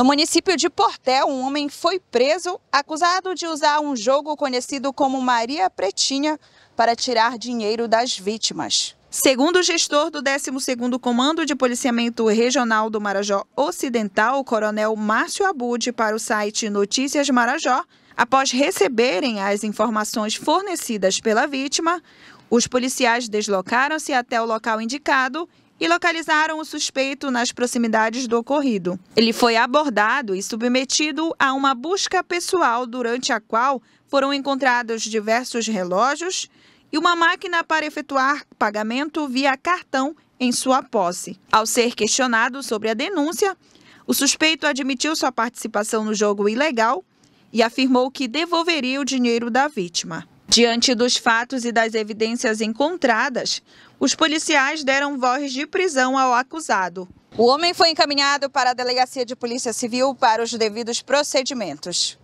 No município de Portel, um homem foi preso acusado de usar um jogo conhecido como Maria Pretinha para tirar dinheiro das vítimas. Segundo o gestor do 12º Comando de Policiamento Regional do Marajó Ocidental, o coronel Márcio Abud, para o site Notícias Marajó, após receberem as informações fornecidas pela vítima, os policiais deslocaram-se até o local indicado e localizaram o suspeito nas proximidades do ocorrido. Ele foi abordado e submetido a uma busca pessoal, durante a qual foram encontrados diversos relógios e uma máquina para efetuar pagamento via cartão em sua posse. Ao ser questionado sobre a denúncia, o suspeito admitiu sua participação no jogo ilegal e afirmou que devolveria o dinheiro da vítima. Diante dos fatos e das evidências encontradas, os policiais deram voz de prisão ao acusado. O homem foi encaminhado para a Delegacia de Polícia Civil para os devidos procedimentos.